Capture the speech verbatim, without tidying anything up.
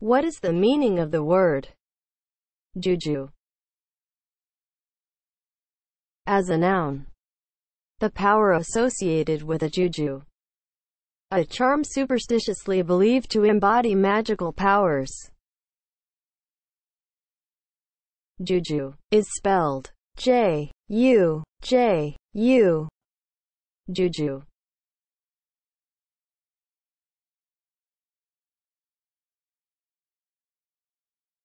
What is the meaning of the word juju? As a noun, the power associated with a juju, a charm superstitiously believed to embody magical powers. Juju is spelled J U J U. Juju.